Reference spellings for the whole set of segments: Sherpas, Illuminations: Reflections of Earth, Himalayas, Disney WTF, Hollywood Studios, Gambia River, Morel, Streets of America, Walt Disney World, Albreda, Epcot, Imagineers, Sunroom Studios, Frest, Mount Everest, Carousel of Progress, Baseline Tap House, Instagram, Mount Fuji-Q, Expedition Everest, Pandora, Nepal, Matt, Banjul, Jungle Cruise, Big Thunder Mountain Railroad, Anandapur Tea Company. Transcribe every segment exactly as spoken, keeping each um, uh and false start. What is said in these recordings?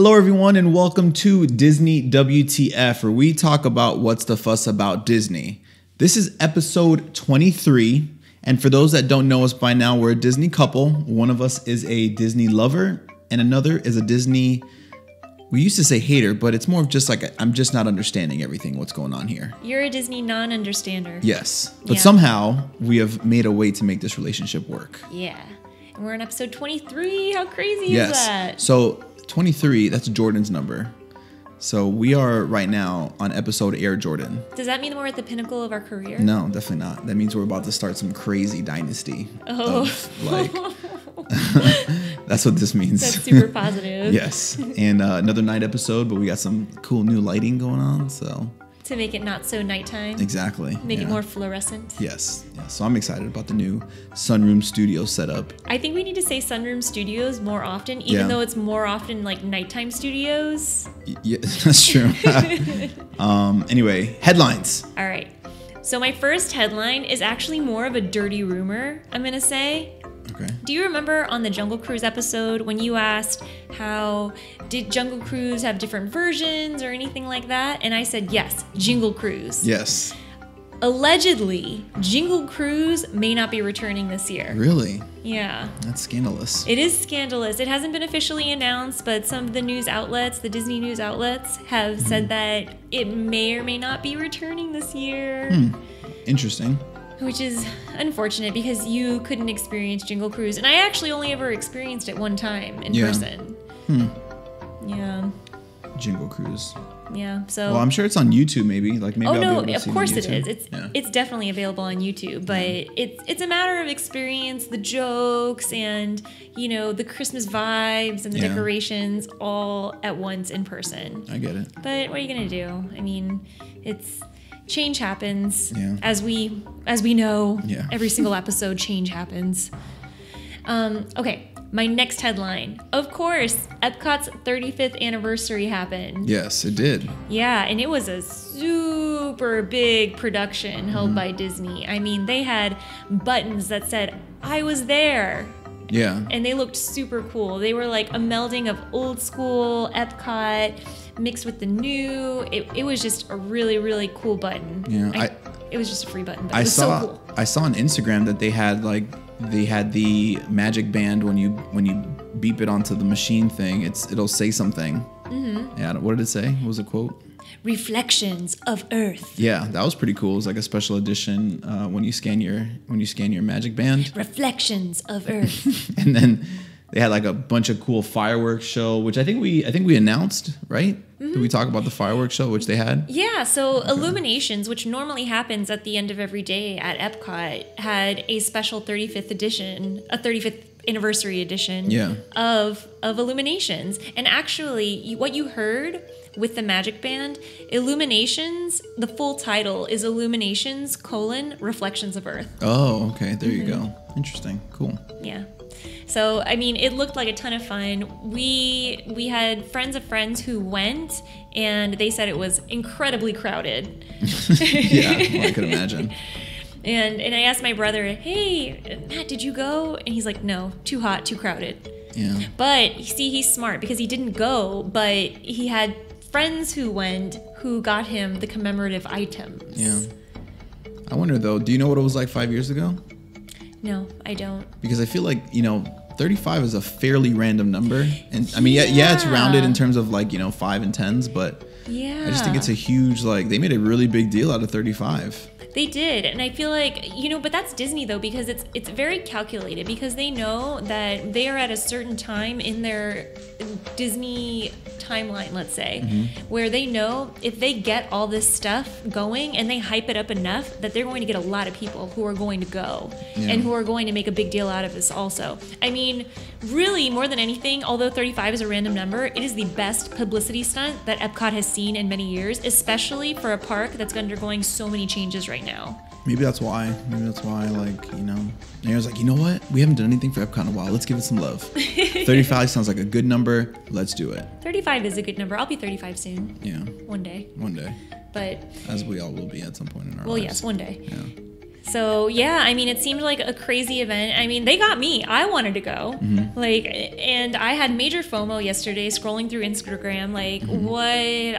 Hello everyone and welcome to Disney W T F, where we talk about what's the fuss about Disney. This is episode twenty-three, and for those that don't know us by now, we're a Disney couple. One of us is a Disney lover and another is a Disney, we used to say hater, but it's more of just like, I'm just not understanding everything, what's going on here. You're a Disney non-understander. Yes, but yeah. Somehow we have made a way to make this relationship work. Yeah, and we're in episode twenty-three, how crazy yes. is that? So. twenty-three, that's Jordan's number. So we are right now on episode Air Jordan. Does that mean we're at the pinnacle of our career? No, definitely not. That means we're about to start some crazy dynasty. Oh. Of, like, that's what this means. That's super positive. Yes. And uh, another night episode, but we got some cool new lighting going on, so. To make it not so nighttime. Exactly. Make yeah. it more fluorescent. Yes. Yeah. So I'm excited about the new Sunroom Studios setup. I think we need to say Sunroom Studios more often, even yeah. though it's more often like nighttime studios. Yeah, that's true. um, anyway, headlines. All right. So my first headline is actually more of a dirty rumor, I'm going to say. Okay. Do you remember on the Jungle Cruise episode when you asked how did Jungle Cruise have different versions or anything like that? And I said, yes, Jingle Cruise. Yes. Allegedly, Jingle Cruise may not be returning this year. Really? Yeah. That's scandalous. It is scandalous. It hasn't been officially announced, but some of the news outlets, the Disney news outlets, have mm-hmm. said that it may or may not be returning this year. Hmm. Interesting. Which is unfortunate because you couldn't experience Jingle Cruise. And I actually only ever experienced it one time in yeah. person. Hmm. Yeah. Jingle Cruise. Yeah. So. Well, I'm sure it's on YouTube maybe. Like maybe oh, I'll no, be able to see it on YouTube. Oh, no, of course it is. It's yeah. it's definitely available on YouTube. But yeah. it's it's a matter of experience, the jokes and, you know, the Christmas vibes and the yeah. decorations all at once in person. I get it. But what are you going to do? I mean, it's... Change happens, yeah. as we as we know. Yeah. Every single episode, change happens. Um, okay, my next headline. Of course, Epcot's thirty-fifth anniversary happened. Yes, it did. Yeah, and it was a super big production held mm-hmm. by Disney. I mean, they had buttons that said, "I was there." Yeah. And they looked super cool. They were like a melding of old school Epcot mixed with the new. It, it was just a really, really cool button. Yeah. I, I, it was just a free button, but I it was saw, so cool. I saw on Instagram that they had like they had the magic band when you when you beep it onto the machine thing, it's it'll say something. Mm-hmm. Yeah, what did it say? What was the quote? Reflections of Earth. Yeah, that was pretty cool. It was like a special edition uh, when you scan your when you scan your magic band. Reflections of Earth. And then they had like a bunch of cool fireworks show, which I think we I think we announced, right? Mm-hmm. Did we talk about the fireworks show, which they had? Yeah, so okay. Illuminations, which normally happens at the end of every day at Epcot, had a special thirty-fifth edition, a thirty-fifth anniversary edition yeah. of of Illuminations. And actually, what you heard with the magic band, Illuminations, the full title is Illuminations colon Reflections of Earth. Oh, okay. There mm-hmm. you go. Interesting. Cool. Yeah. So, I mean, it looked like a ton of fun. We we had friends of friends who went, and they said it was incredibly crowded. Yeah, well, I could imagine. And and I asked my brother, hey, Matt, did you go? And he's like, no, too hot, too crowded. Yeah. But, you see, he's smart because he didn't go, but he had friends who went who got him the commemorative items. Yeah. I wonder, though, do you know what it was like five years ago? No, I don't. Because I feel like, you know, thirty-five is a fairly random number. And I mean, yeah, yeah, yeah it's rounded in terms of like, you know, five and tens, but yeah. I just think it's a huge, like, they made a really big deal out of thirty-five. They did, and I feel like, you know, but that's Disney, though, because it's it's very calculated, because they know that they are at a certain time in their Disney timeline, let's say, mm-hmm. where they know if they get all this stuff going and they hype it up enough that they're going to get a lot of people who are going to go yeah. and who are going to make a big deal out of this also. I mean, really, more than anything, although thirty-five is a random number, it is the best publicity stunt that Epcot has seen in many years, especially for a park that's undergoing so many changes right now. Maybe that's why. Maybe that's why, like, you know. And I was like, you know what? We haven't done anything for Epcot in a while. Let's give it some love. thirty-five sounds like a good number. Let's do it. thirty-five is a good number. I'll be thirty-five soon. Yeah. One day. One day. But. As we all will be at some point in our well, lives. Well, yes, one day. Yeah. So yeah, I mean, it seemed like a crazy event. I mean, they got me. I wanted to go. Mm-hmm. Like, and I had major FOMO yesterday scrolling through Instagram, like mm-hmm.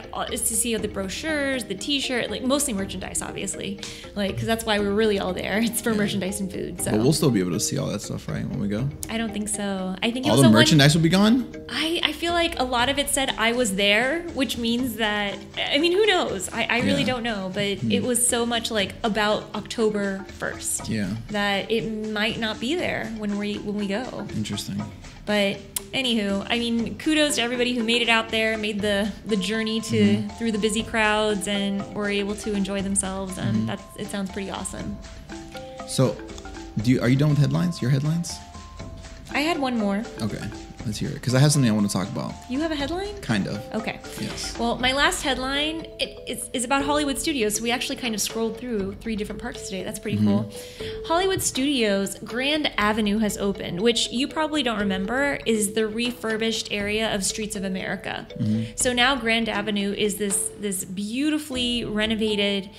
what is to see the brochures, the t-shirt, like mostly merchandise, obviously. Like, cause that's why we're really all there. It's for merchandise and food. So. But we'll still be able to see all that stuff, right? When we go? I don't think so. I think all it was the merchandise one, will be gone? I, I feel like a lot of it said I was there, which means that, I mean, who knows? I, I really yeah. don't know, but mm-hmm. it was so much like about October first yeah. that it might not be there when we when we go. Interesting. But anywho, I mean, kudos to everybody who made it out there, made the the journey to mm-hmm. through the busy crowds, and were able to enjoy themselves. And mm-hmm. that's it sounds pretty awesome. So, do you, are you done with headlines? Your headlines? I had one more. Okay. Let's hear it, because I have something I want to talk about. You have a headline? Kind of. Okay. Yes. Well, my last headline it, is, is about Hollywood Studios. So we actually kind of scrolled through three different parks today. That's pretty mm-hmm. cool. Hollywood Studios Grand Avenue has opened, which you probably don't remember is the refurbished area of Streets of America. Mm-hmm. So now Grand Avenue is this this beautifully renovated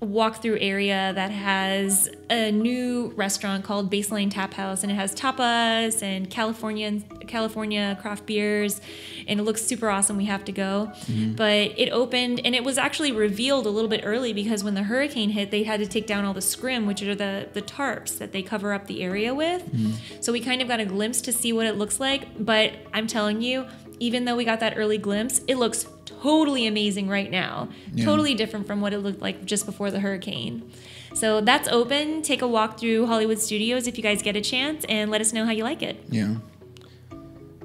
walk-through area that has a new restaurant called Baseline Tap House, and it has tapas and California California craft beers, and it looks super awesome. We have to go. Mm-hmm. But it opened, and it was actually revealed a little bit early because when the hurricane hit, they had to take down all the scrim, which are the the tarps that they cover up the area with. Mm-hmm. So we kind of got a glimpse to see what it looks like. But I'm telling you, even though we got that early glimpse, it looks totally amazing right now. Yeah. Totally different from what it looked like just before the hurricane. So that's open. Take a walk through Hollywood Studios if you guys get a chance, and let us know how you like it. Yeah.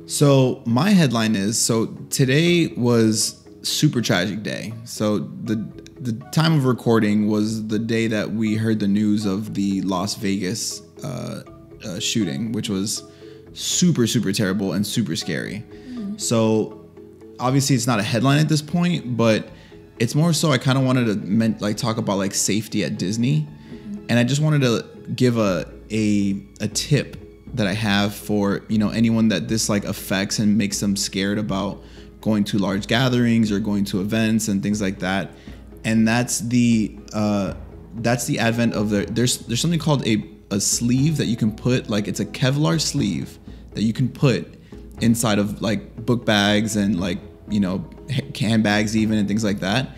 So my headline is, so today was super tragic day. So the the time of recording was the day that we heard the news of the Las Vegas uh, uh, shooting, which was super, super terrible and super scary. Mm-hmm. So obviously it's not a headline at this point, but it's more so I kind of wanted to men- like talk about like safety at Disney. Mm-hmm. And I just wanted to give a, a a tip that I have for, you know, anyone that this like affects and makes them scared about going to large gatherings or going to events and things like that. And that's the uh, that's the advent of the there's there's something called a a sleeve that you can put, like it's a Kevlar sleeve that you can put inside of like book bags and like, you know, handbags even and things like that.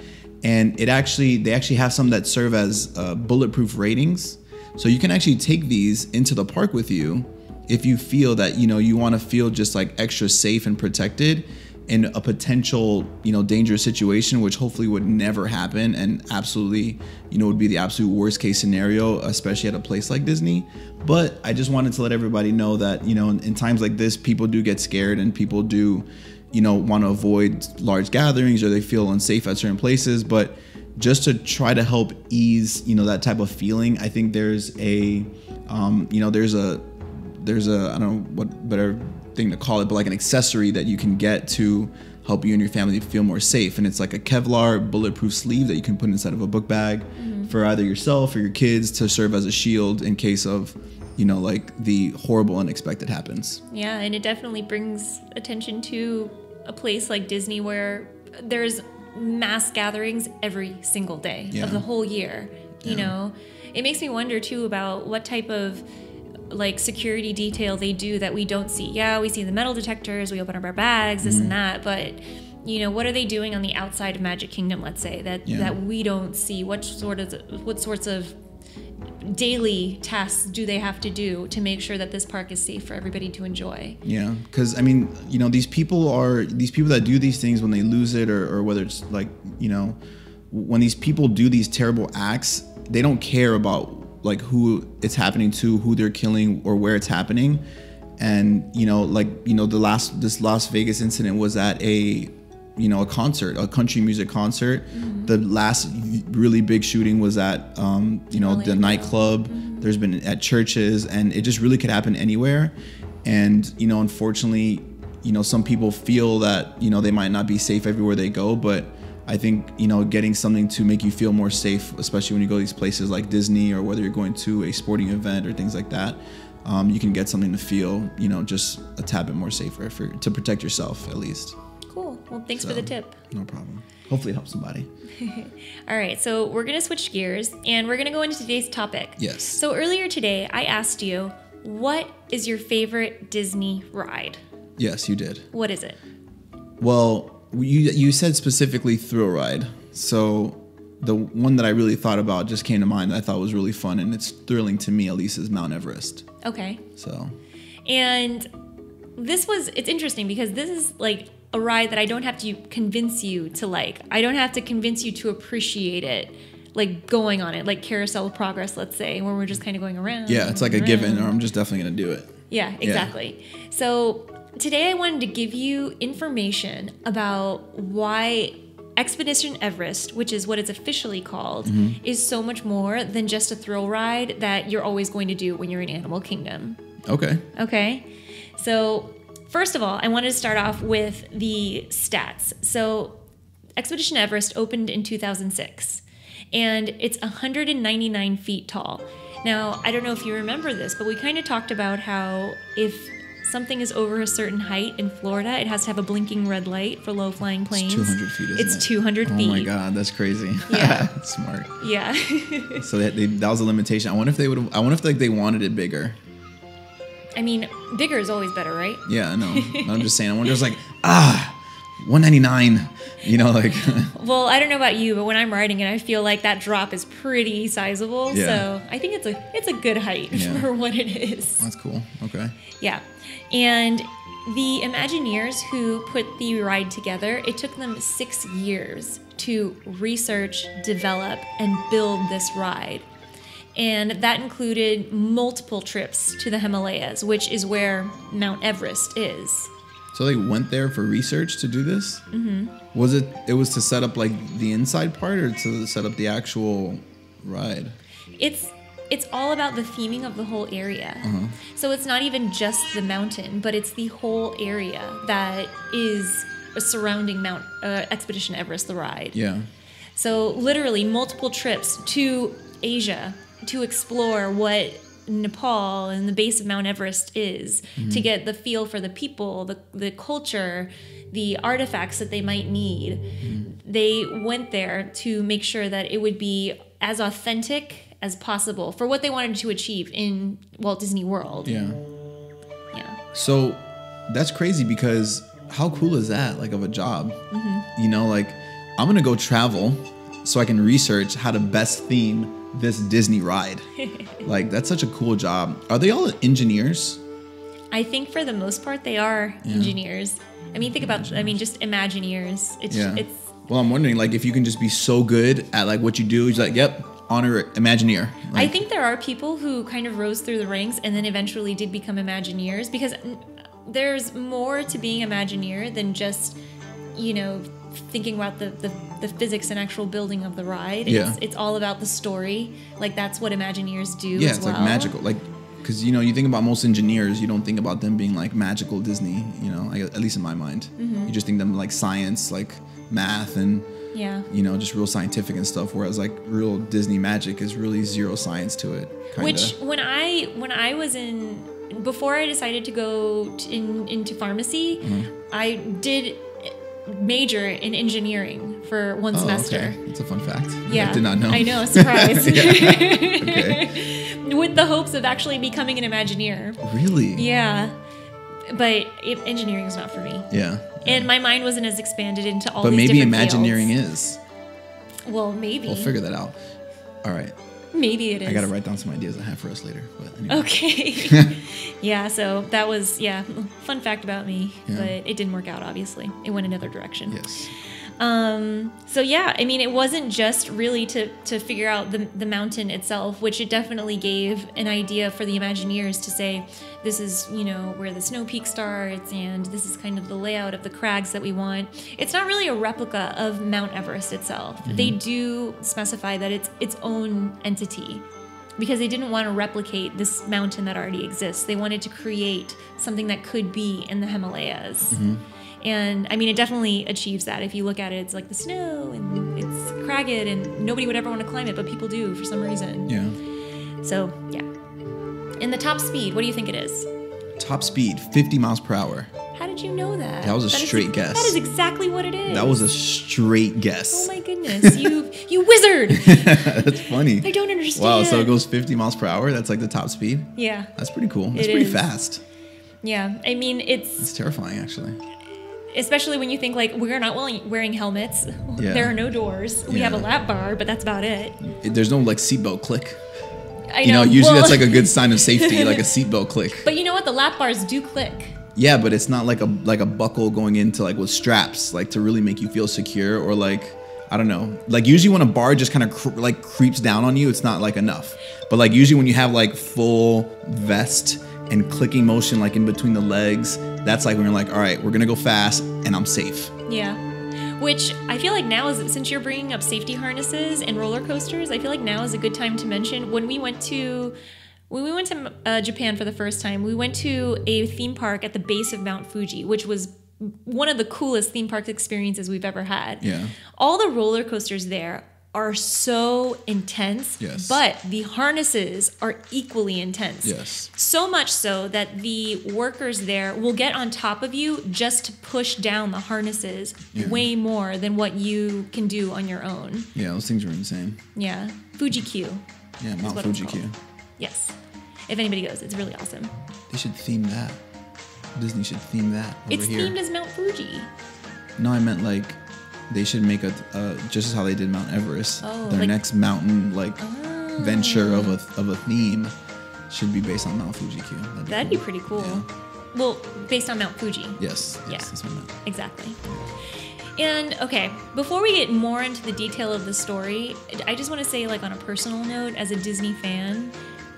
And it actually, they actually have some that serve as uh, bulletproof ratings. So you can actually take these into the park with you if you feel that, you know, you want to feel just like extra safe and protected in a potential, you know, dangerous situation, which hopefully would never happen and absolutely, you know, would be the absolute worst case scenario, especially at a place like Disney. But I just wanted to let everybody know that, you know, in, in times like this, people do get scared and people do, you know, want to avoid large gatherings or they feel unsafe at certain places. But just to try to help ease, you know, that type of feeling, I think there's a, um, you know, there's a, there's a, I don't know what better thing to call it, but like an accessory that you can get to help you and your family feel more safe. And it's like a Kevlar bulletproof sleeve that you can put inside of a book bag mm-hmm. for either yourself or your kids to serve as a shield in case of, you know, like the horrible unexpected happens. Yeah, and it definitely brings attention to a place like Disney where there's mass gatherings every single day yeah. of the whole year. You yeah. know, it makes me wonder too about what type of like security detail they do that we don't see. Yeah, we see the metal detectors, we open up our bags, this mm-hmm. and that, but you know, what are they doing on the outside of Magic Kingdom, let's say, that yeah. that we don't see? What sort of what sorts of daily tasks do they have to do to make sure that this park is safe for everybody to enjoy? Yeah, because I mean, you know, these people are these people that do these things when they lose it, or, or whether it's like, you know, when these people do these terrible acts, they don't care about like who it's happening to, who they're killing, or where it's happening. And, you know, like, you know, the last, this Las Vegas incident was at a, you know, a concert, a country music concert. Mm-hmm. The last really big shooting was at, um, you know, L A the nightclub. Mm-hmm. There's been at churches, and it just really could happen anywhere. And, you know, unfortunately, you know, some people feel that, you know, they might not be safe everywhere they go, but I think, you know, getting something to make you feel more safe, especially when you go to these places like Disney, or whether you're going to a sporting event or things like that, um, you can get something to feel, you know, just a tad bit more safer for, to protect yourself at least. Cool. Well, thanks so, for the tip. No problem. Hopefully it helps somebody. All right, so we're going to switch gears, and we're going to go into today's topic. Yes. So earlier today, I asked you, what is your favorite Disney ride? Yes, you did. What is it? Well, you you said specifically thrill ride. So the one that I really thought about just came to mind that I thought was really fun, and it's thrilling to me, at least, is Mount Everest. Okay. So. And this was, it's interesting because this is like a ride that I don't have to convince you to like. I don't have to convince you to appreciate it, like going on it, like Carousel of Progress, let's say, where we're just kind of going around. Yeah, it's like around. a given, or I'm just definitely going to do it. Yeah, exactly. Yeah. So today I wanted to give you information about why Expedition Everest, which is what it's officially called, mm-hmm. is so much more than just a thrill ride that you're always going to do when you're in Animal Kingdom. Okay. Okay. So first of all, I wanted to start off with the stats. So Expedition Everest opened in two thousand six, and it's one hundred ninety-nine feet tall. Now, I don't know if you remember this, but we kind of talked about how if something is over a certain height in Florida, it has to have a blinking red light for low-flying planes. It's two hundred feet, isn't it? It's two hundred feet. Oh, my God. That's crazy. Yeah. That's smart. Yeah. So that, they, that was a limitation. I wonder if they would. I wonder if like, they wanted it bigger. I mean, bigger is always better, right? Yeah, I know. I'm just saying. I wonder, it's like, ah, one ninety-nine, you know, like. Well, I don't know about you, but when I'm riding it, I feel like that drop is pretty sizable. Yeah. So I think it's a it's a good height yeah. for what it is. That's cool. Okay. Yeah. And the Imagineers who put the ride together, it took them six years to research, develop, and build this ride. And that included multiple trips to the Himalayas, which is where Mount Everest is. So they went there for research to do this? Mm-hmm. Was it, it was to set up like the inside part or to set up the actual ride? It's, it's all about the theming of the whole area. Uh-huh. So it's not even just the mountain, but it's the whole area that is surrounding Mount uh, Expedition Everest, the ride. Yeah. So literally multiple trips to Asia to explore what Nepal and the base of Mount Everest is, mm-hmm. to get the feel for the people, the, the culture, the artifacts that they might need. Mm-hmm. They went there to make sure that it would be as authentic as possible for what they wanted to achieve in Walt Disney World. Yeah. Yeah. So that's crazy because how cool is that, like, of a job? Mm-hmm. You know, like, I'm going to go travel so I can research how to best theme this Disney ride. Like, that's such a cool job. Are they all engineers? I think for the most part they are yeah. engineers. I mean, think about, I mean, just Imagineers. It's, yeah. it's. Well, I'm wondering, like, if you can just be so good at, like, what you do, you're like, yep, honor Imagineer. Like, I think there are people who kind of rose through the ranks and then eventually did become Imagineers because there's more to being Imagineer than just, you know, thinking about the, the, the physics and actual building of the ride. Yeah. It's, it's all about the story. Like, that's what Imagineers do yeah, as well. Yeah, it's like magical. Like, because, you know, you think about most engineers, you don't think about them being like magical Disney, you know, like, at least in my mind. Mm-hmm. You just think them like science, like math and, yeah. you know, just real scientific and stuff. Whereas like real Disney magic is really zero science to it. Kinda. Which when I, when I was in, before I decided to go t in, into pharmacy, mm-hmm. I did major in engineering for one oh, semester. Okay. That's a fun fact. Yeah. I did not know. I know, surprise. Okay. With the hopes of actually becoming an Imagineer. Really? Yeah. But it, engineering is not for me. Yeah. yeah. And my mind wasn't as expanded into all but these different But maybe Imagineering fields. is. Well, maybe. We'll figure that out. All right. Maybe it is. I got to write down some ideas I have for us later. But anyway. Okay. Yeah, so that was, yeah, fun fact about me. Yeah. But it didn't work out, obviously. It went another direction. Yes. Um, so, yeah, I mean, it wasn't just really to, to figure out the, the mountain itself, which it definitely gave an idea for the Imagineers to say, this is, you know, where the snow peak starts, and this is kind of the layout of the crags that we want. It's not really a replica of Mount Everest itself. Mm-hmm. They do specify that it's its own entity because they didn't want to replicate this mountain that already exists. They wanted to create something that could be in the Himalayas. Mm-hmm. And, I mean, it definitely achieves that. If you look at it, it's like the snow, and it's cragged, and nobody would ever want to climb it, but people do for some reason. Yeah. So, yeah. And the top speed, what do you think it is? Top speed, fifty miles per hour. How did did you know that? That was a that straight is, guess. That is exactly what it is. That was a straight guess. Oh my goodness, you you wizard! That's funny. I don't understand. Wow, so it goes fifty miles per hour. That's like the top speed. Yeah. That's pretty cool. That's it pretty is. fast. Yeah, I mean it's. It's terrifying, actually. Especially when you think, like, we're not wearing helmets. Yeah. There are no doors. We yeah. have a lap bar, but that's about it. There's no, like, seatbelt click. I know. You know, usually well, that's, like, a good sign of safety, like a seatbelt click. But you know what? The lap bars do click. Yeah, but it's not like a like a buckle going into, like, with straps, like, to really make you feel secure or, like, I don't know. Like, usually when a bar just kind of, cre like, creeps down on you, it's not, like, enough. But, like, usually when you have, like, full vest and clicking motion, like, in between the legs, that's like when you're like, all right, we're going to go fast and I'm safe. Yeah. Which I feel like now is, since you're bringing up safety harnesses and roller coasters, I feel like now is a good time to mention when we went to, when we went to uh, Japan for the first time, we went to a theme park at the base of Mount Fuji, which was one of the coolest theme park experiences we've ever had. Yeah. All the roller coasters there are so intense, yes. but the harnesses are equally intense. Yes. So much so that the workers there will get on top of you just to push down the harnesses yeah. way more than what you can do on your own. Yeah, those things are insane. Yeah, Fuji-Q. Yeah, Mount Fuji-Q. Yes, if anybody goes, it's really awesome. They should theme that. Disney should theme that over it's here. It's themed as Mount Fuji. No, I meant like, they should make a uh, just as how they did Mount Everest. Oh, their like, next mountain like oh. venture of a of a theme should be based on Mount Fuji-Q. That'd, That'd be, cool. be pretty cool. Yeah. Well, based on Mount Fuji. Yes. yes yeah. That's what I meant. Exactly. And okay, before we get more into the detail of the story, I just want to say, like on a personal note, as a Disney fan,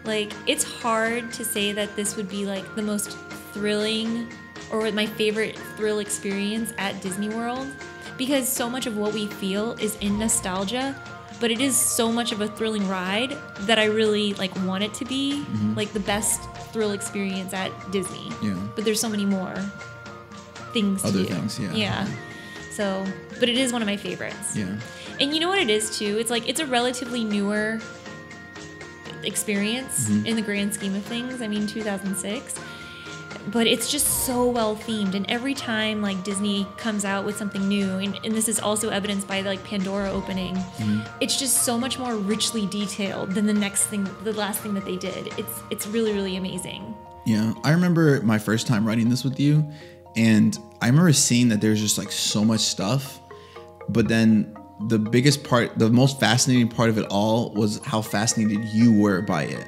like it's hard to say that this would be like the most thrilling or my favorite thrill experience at Disney World. Because so much of what we feel is in nostalgia, but it is so much of a thrilling ride that I really like want it to be mm-hmm. like the best thrill experience at Disney. Yeah. But there's so many more things Other to do. Other things, yeah. Yeah. So, but it is one of my favorites. Yeah. And you know what it is too? It's like, it's a relatively newer experience mm-hmm. in the grand scheme of things. I mean, two thousand six. But it's just so well themed, and every time like Disney comes out with something new, and, and this is also evidenced by like Pandora opening, mm-hmm. it's just so much more richly detailed than the next thing, the last thing that they did. It's it's really really amazing. Yeah, I remember my first time writing this with you, and I remember seeing that there's just like so much stuff, but then the biggest part, the most fascinating part of it all, was how fascinated you were by it.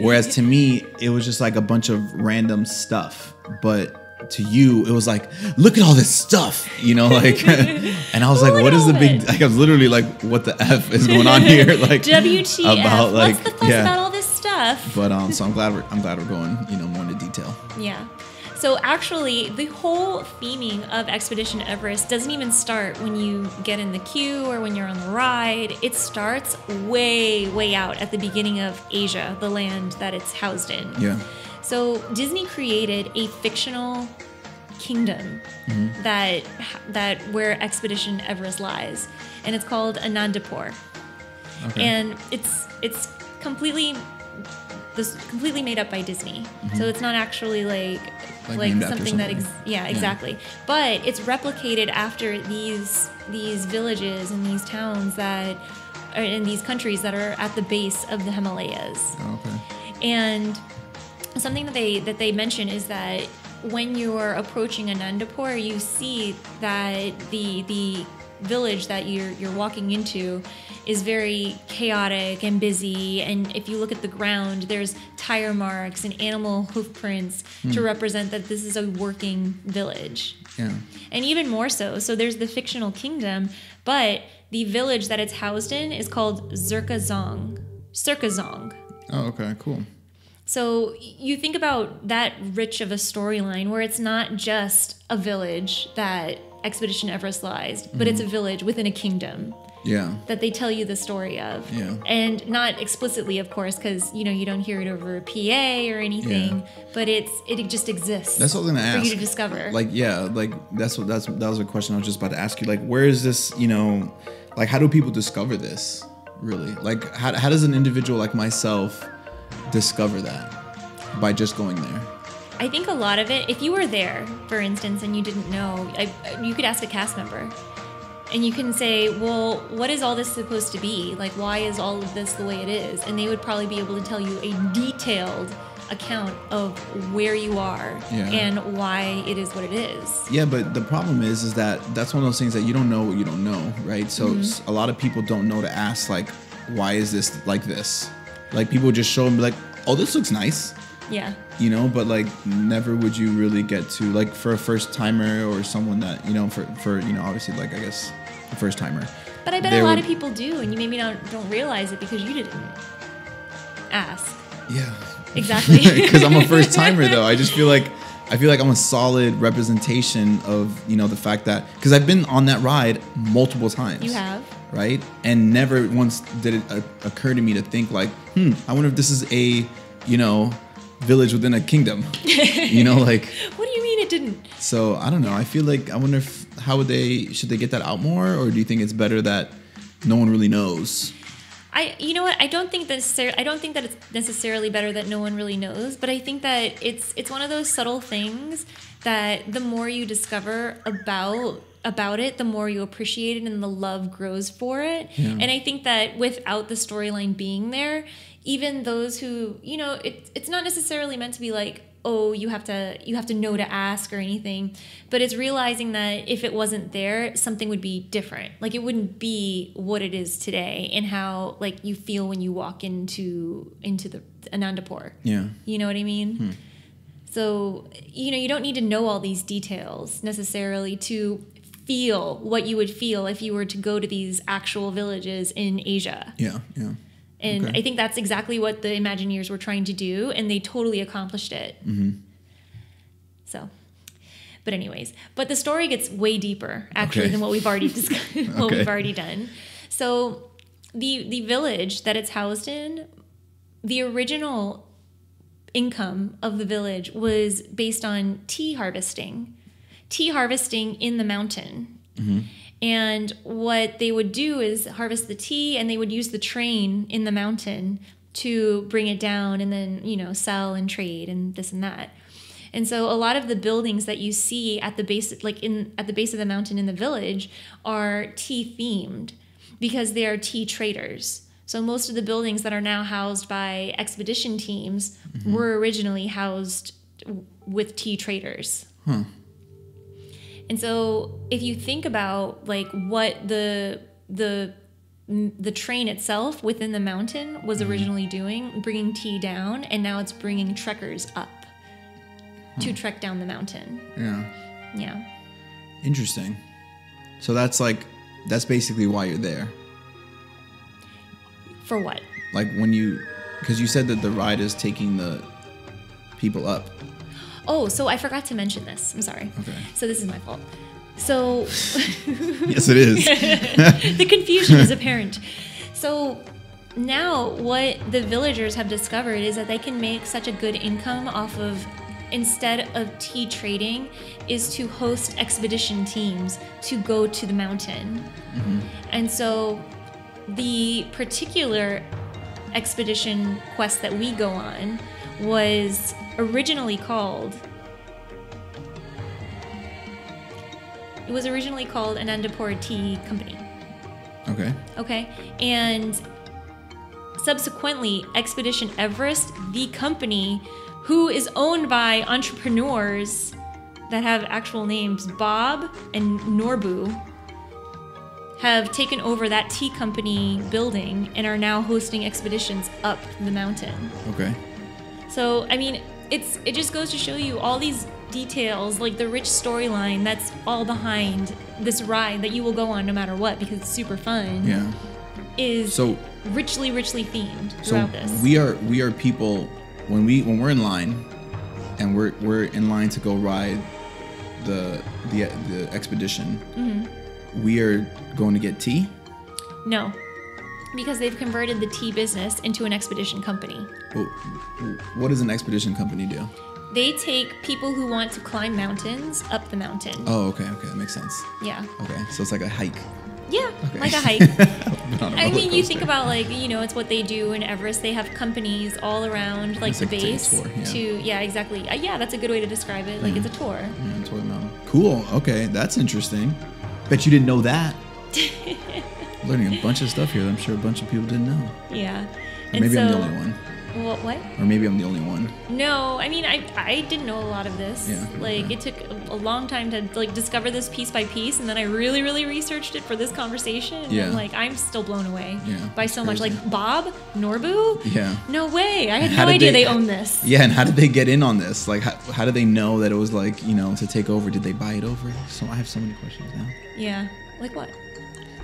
Whereas to me, it was just like a bunch of random stuff. But to you, it was like, look at all this stuff, you know, like, and I was like, what is the big, like, I was literally like, what the F is going on here? Like, W T F, about, like, what's the fuss yeah. about all this stuff? But um, so I'm glad we're, I'm glad we're going, you know, more into detail. Yeah. So actually, the whole theming of Expedition Everest doesn't even start when you get in the queue or when you're on the ride. It starts way, way out at the beginning of Asia, the land that it's housed in. Yeah. So Disney created a fictional kingdom mm-hmm. that that where Expedition Everest lies, and it's called Anandapur. Okay. And it's it's completely this completely made up by Disney. Mm-hmm. So it's not actually like Like, like something, something that, ex yeah, exactly. Yeah. But it's replicated after these these villages and these towns that are in these countries that are at the base of the Himalayas. Oh, okay. And something that they that they mention is that when you are approaching Anandapur, you see that the the village that you're you're walking into is very chaotic and busy, and if you look at the ground, there's tire marks and animal hoof prints mm. to represent that this is a working village. Yeah. And even more so, so there's the fictional kingdom, but the village that it's housed in is called Zirkazong. Zirkazong. Oh, okay, cool. So you think about that rich of a storyline where it's not just a village that Expedition Everest lies, but mm. it's a village within a kingdom. Yeah. That they tell you the story of. Yeah. And not explicitly, of course, because, you know, you don't hear it over a P A or anything, yeah. but it's it just exists. That's what I was gonna ask. For you to discover. Like, yeah, like that's what that's that was a question I was just about to ask you. Like, where is this, you know, like how do people discover this really? Like how how does an individual like myself discover that by just going there? I think a lot of it, if you were there, for instance, and you didn't know, I, you could ask a cast member. And you can say, well, what is all this supposed to be? Like, why is all of this the way it is? And they would probably be able to tell you a detailed account of where you are yeah. and why it is what it is. Yeah, but the problem is, is that that's one of those things that you don't know what you don't know, right? So mm-hmm. a lot of people don't know to ask, like, why is this like this? Like, people just show them, like, oh, this looks nice. Yeah. You know, but like, never would you really get to, like, for a first timer or someone that, you know, for, for you know, obviously, like, I guess a first timer. But I bet a lot would... of people do, and you maybe not, don't realize it because you didn't ask. Yeah. Exactly. Because I'm a first timer, though. I just feel like, I feel like I'm a solid representation of, you know, the fact that, because I've been on that ride multiple times. You have. Right? And never once did it uh, occur to me to think like, hmm, I wonder if this is a, you know, village within a kingdom, you know, like. What do you mean it didn't? So I don't know. I feel like, I wonder if, how would they, should they get that out more? Or do you think it's better that no one really knows? I, you know what? I don't think necessarily, I don't think that it's necessarily better that no one really knows, but I think that it's, it's one of those subtle things that the more you discover about about it, the more you appreciate it and the love grows for it. Yeah. And I think that without the storyline being there, even those who, you know, it, it's not necessarily meant to be like, oh, you have to you have to know to ask or anything, but it's realizing that if it wasn't there, something would be different. Like, it wouldn't be what it is today and how, like, you feel when you walk into into the Anandapur. Yeah. You know what I mean? Hmm. So, you know, you don't need to know all these details necessarily to feel what you would feel if you were to go to these actual villages in Asia. Yeah, yeah. And okay. I think that's exactly what the Imagineers were trying to do, and they totally accomplished it. Mm-hmm. So, but anyways, but the story gets way deeper actually okay. than what we've already discussed, what okay. we've already done. So, the the village that it's housed in, the original income of the village was based on tea harvesting. Tea harvesting in the mountain. Mm-hmm. And what they would do is harvest the tea, and they would use the train in the mountain to bring it down and then, you know, sell and trade and this and that. And so a lot of the buildings that you see at the base, like in at the base of the mountain in the village, are tea themed because they are tea traders. So most of the buildings that are now housed by expedition teams mm-hmm. were originally housed with tea traders. Huh. And so if you think about like what the the the train itself within the mountain was originally doing, bringing tea down, and now it's bringing trekkers up hmm. to trek down the mountain. Yeah. Yeah. Interesting. So that's like, that's basically why you're there. For what? Like when you, because you said that the ride is taking the people up. Oh, so I forgot to mention this. I'm sorry. Okay. So this is my fault. So yes, it is. The confusion is apparent. So now what the villagers have discovered is that they can make such a good income off of, instead of tea trading, is to host expedition teams to go to the mountain. Mm-hmm. And so the particular expedition quest that we go on was originally called, it was originally called Anandapur Tea Company. Okay. Okay. And subsequently, Expedition Everest, the company who is owned by entrepreneurs that have actual names, Bob and Norbu, have taken over that tea company building and are now hosting expeditions up the mountain. Okay. So, I mean, it's it just goes to show you all these details, like the rich storyline that's all behind this ride that you will go on no matter what because it's super fun. Yeah. Is so richly, richly themed throughout so this. We are we are people when we when we're in line and we're we're in line to go ride the the the expedition. Mm-hmm. We are going to get tea? No. Because they've converted the tea business into an expedition company. What does an expedition company do? They take people who want to climb mountains up the mountain. Oh, okay, okay, that makes sense. Yeah. Okay, so it's like a hike. Yeah, okay. Like a hike. I mean, you think about, like, you know, it's what they do in Everest. They have companies all around, like, it's the like base. Tour, yeah. To yeah, exactly. Uh, yeah, that's a good way to describe it. Like, mm. it's a tour. Yeah, tour mountain. Cool. Okay, that's interesting. Bet you didn't know that. Learning a bunch of stuff here that I'm sure a bunch of people didn't know. Yeah. Or and maybe so, I'm the only one. Well, what? Or maybe I'm the only one. No, I mean, I I didn't know a lot of this. Yeah, like, yeah. It took a, a long time to, like, discover this piece by piece, and then I really, really researched it for this conversation. And yeah. I'm like, I'm still blown away yeah, by so much. Like, Bob, Norbu? Yeah. No way. I had no idea they, they owned this. Yeah, and how did they get in on this? Like, how, how did they know that it was, like, you know, to take over? Did they buy it over? So I have so many questions now. Yeah. Like what?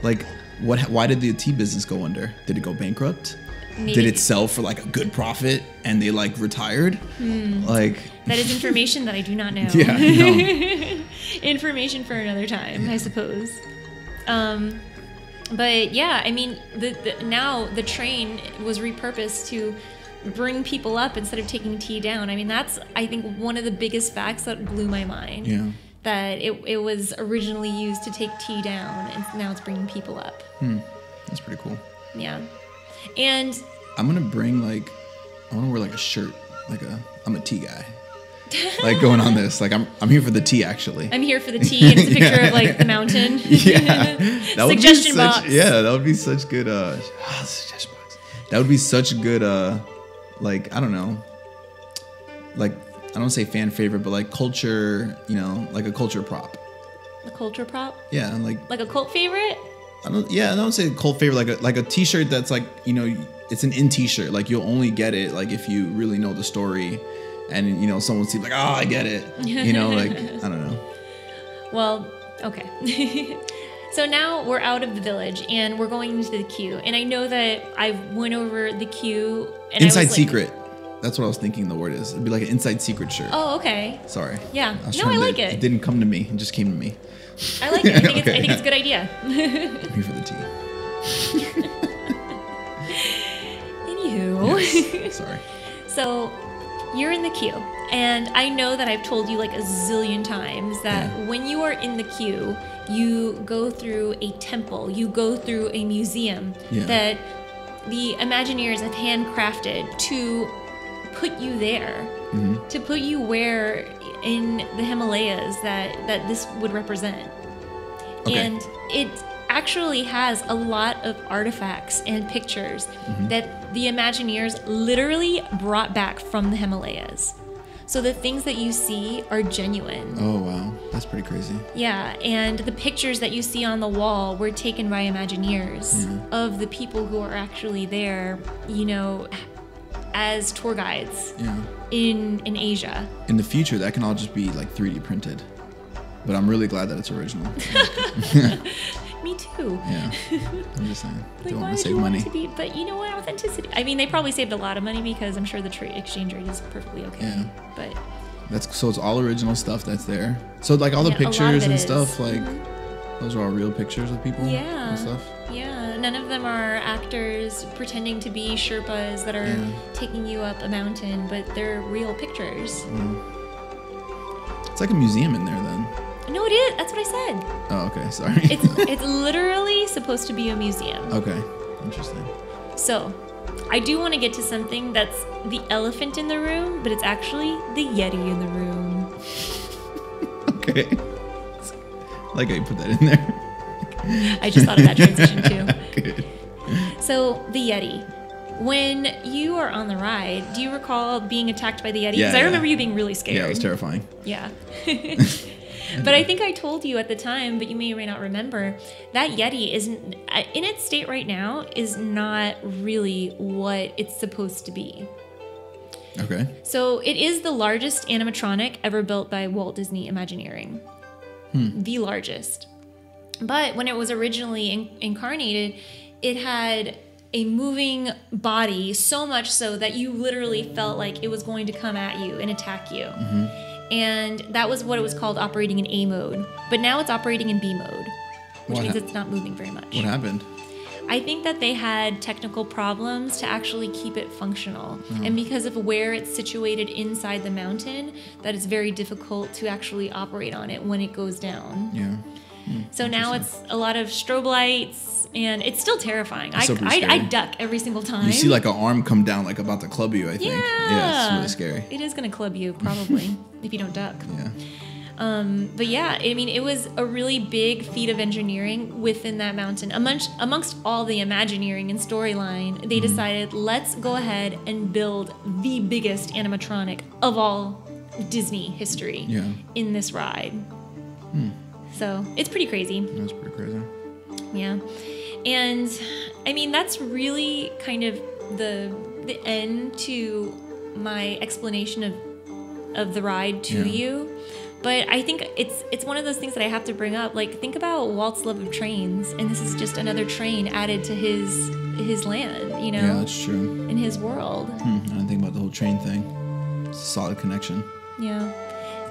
Like, what? Why did the tea business go under? Did it go bankrupt? Maybe. Did it sell for like a good profit and they like retired? Hmm. Like that is information that I do not know. Yeah, no. Information for another time, yeah. I suppose. Um, but yeah, I mean, the, the now the train was repurposed to bring people up instead of taking tea down. I mean, that's I think one of the biggest facts that blew my mind. Yeah. That it it was originally used to take tea down, and now it's bringing people up. Hmm, that's pretty cool. Yeah, and I'm gonna bring like I want to wear like a shirt, like a I'm a tea guy, like going on this. Like I'm I'm here for the tea actually. I'm here for the tea, and it's a picture yeah. of like the mountain. Yeah, that would suggestion be such, box. Yeah, that would be such good. Uh, oh, suggestion box. That would be such good. Uh, like I don't know. Like. I don't say fan favorite, but like culture, you know, like a culture prop. A culture prop? Yeah, like like a cult favorite. I don't. Yeah, I don't say cult favorite. Like a like a T-shirt that's like you know it's an in T-shirt. Like you'll only get it like if you really know the story, and you know someone sees like oh I get it. You know like I don't know. Well, okay. So now we're out of the village and we're going into the queue. And I know that I went over the queue. And Inside I was, secret. Like, that's what I was thinking the word is. It'd be like an inside secret shirt. Oh, okay. Sorry. Yeah. I no, I like to, it. It didn't come to me. It just came to me. I like it. I think, okay, it's, I think yeah. it's a good idea. I'm here for the tea. Anywho. Yes. Sorry. So you're in the queue. And I know that I've told you like a zillion times that yeah. when you are in the queue, you go through a temple. You go through a museum yeah. that the Imagineers have handcrafted to put you there, mm-hmm. to put you where in the Himalayas that, that this would represent. Okay. And it actually has a lot of artifacts and pictures mm-hmm. that the Imagineers literally brought back from the Himalayas. So the things that you see are genuine. Oh, wow. That's pretty crazy. Yeah. And the pictures that you see on the wall were taken by Imagineers mm-hmm. of the people who are actually there, you know, as tour guides yeah. in in Asia. In the future, that can all just be like three D printed. But I'm really glad that it's original. Me too. Yeah, I'm just saying. Like, they want to save money. To be, but you know what, authenticity. I mean, they probably saved a lot of money because I'm sure the trade exchange rate is perfectly okay. Yeah. But that's so it's all original stuff that's there. So like all the yeah, pictures and is. stuff, like mm-hmm. those are all real pictures of people. Yeah. And stuff. Yeah. None of them are actors pretending to be Sherpas that are yeah. taking you up a mountain, but they're real pictures. Mm. It's like a museum in there, then. No, it is. That's what I said. Oh, okay. Sorry. It's it's literally supposed to be a museum. Okay. Interesting. So, I do want to get to something that's the elephant in the room, but it's actually the Yeti in the room. Okay. I like how you put that in there. I just thought of that transition too. Good. So the Yeti, when you are on the ride, do you recall being attacked by the Yeti? Because yeah, I remember yeah. you being really scared. Yeah, it was terrifying. Yeah. But I think I told you at the time, but you may or may not remember, that Yeti is in its state right now is not really what it's supposed to be. Okay. So it is the largest animatronic ever built by Walt Disney Imagineering. Hmm. The largest. But when it was originally in incarnated, it had a moving body so much so that you literally felt like it was going to come at you and attack you. Mm-hmm. And that was what it was called operating in A mode. But now it's operating in B mode, which what means it's not moving very much. What happened? I think that they had technical problems to actually keep it functional. Mm-hmm. And because of where it's situated inside the mountain, that it's very difficult to actually operate on it when it goes down. Yeah. Mm, so now it's a lot of strobe lights, and it's still terrifying. It's I, I, I duck every single time. You see like an arm come down, like about to club you, I think. Yeah. Yeah, it's really scary. It is going to club you, probably, if you don't duck. Yeah. Um, but yeah, I mean, it was a really big feat of engineering within that mountain. Amongst, amongst all the Imagineering and storyline, they decided, let's go ahead and build the biggest animatronic of all Disney history yeah. in this ride. Hmm. So it's pretty crazy. That's pretty crazy. Yeah. And, I mean, that's really kind of the the end to my explanation of, of the ride to yeah. you. But I think it's it's one of those things that I have to bring up. Like, think about Walt's love of trains, and this is just another train added to his his land, you know? Yeah, that's true. In his world. Hmm, I didn't think about the whole train thing. It's a solid connection. Yeah.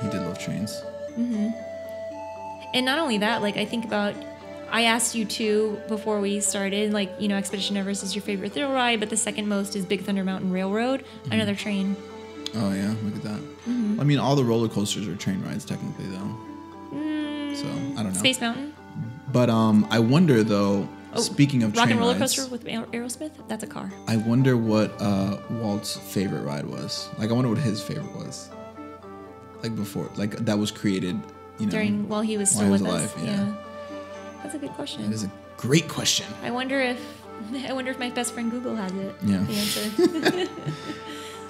He did love trains. Mm-hmm. And not only that, like, I think about... I asked you, too, before we started, like, you know, Expedition Everest is your favorite thrill ride, but the second most is Big Thunder Mountain Railroad, mm-hmm. another train. Oh, yeah, look at that. Mm-hmm. I mean, all the roller coasters are train rides, technically, though. Mm, so, I don't know. Space Mountain. But um, I wonder, though, oh, speaking of Rock train Rock 'n' Roller Coaster with Aer- Aerosmith? That's a car. I wonder what uh, Walt's favorite ride was. Like, I wonder what his favorite was. Like, before. Like, that was created, you know. During, while he was still with us. Yeah. yeah. That's a good question. That is a great question. I wonder if, I wonder if my best friend Google has it. Yeah. The answer.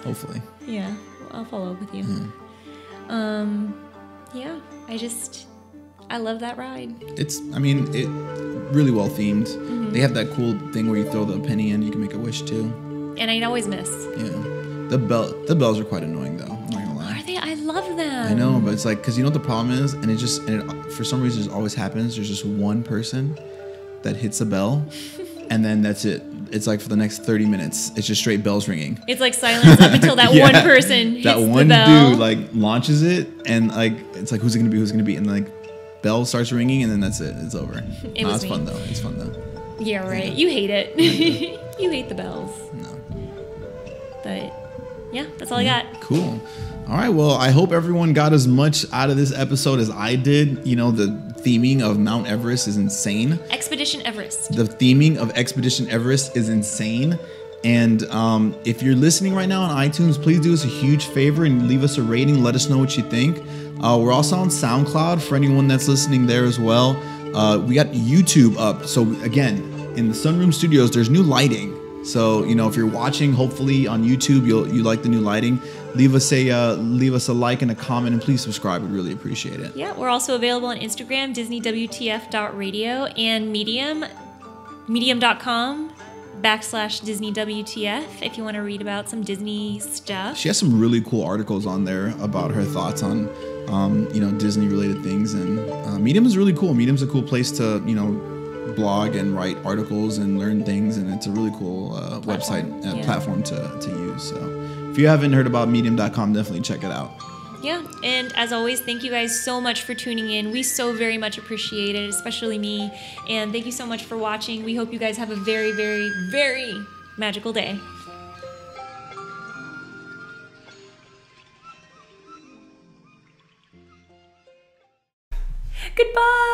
Hopefully. Yeah, I'll follow up with you. Mm-hmm. Um, yeah, I just, I love that ride. It's, I mean, it really well themed. Mm-hmm. They have that cool thing where you throw the penny in, you can make a wish too. And I'd always miss. Yeah, the bell, the bells are quite annoying though. I'm not gonna lie. Are they? I love them. I know, but it's like, cause you know what the problem is, and it just, and it, for some reason, it always happens. There's just one person that hits a bell, and then that's it. It's like for the next thirty minutes, it's just straight bells ringing. It's like silence up until that yeah, one person hits the bell. That one dude like launches it, and like it's like who's it gonna be? Who's it gonna be? And like bell starts ringing, and then that's it. It's over. It no, was it's me. fun though. It's fun though. Yeah, right. Yeah. You hate it. You hate the bells. No. But yeah, that's all yeah, I got. Cool. All right. Well, I hope everyone got as much out of this episode as I did. You know, the theming of Mount Everest is insane. Expedition Everest. The theming of Expedition Everest is insane. And um, if you're listening right now on iTunes, please do us a huge favor and leave us a rating. Let us know what you think. Uh, we're also on SoundCloud for anyone that's listening there as well. Uh, we got YouTube up. So again, in the Sunroom Studios, there's new lighting. So, you know, if you're watching, hopefully on YouTube, you'll, you like the new lighting. Leave us a uh, leave us a like and a comment, and please subscribe. We'd really appreciate it. Yeah, we're also available on Instagram, disney w t f dot radio, and medium, medium.com backslash disneywtf if you want to read about some Disney stuff. She has some really cool articles on there about her thoughts on, um, you know, Disney-related things. And uh, Medium is really cool. Medium's a cool place to, you know, blog and write articles and learn things, and it's a really cool uh, platform. website uh, yeah. platform to, to use. So if you haven't heard about medium dot com, definitely check it out. Yeah, and as always, thank you guys so much for tuning in. We so very much appreciate it, especially me, and thank you so much for watching. We hope you guys have a very, very, very magical day. Goodbye.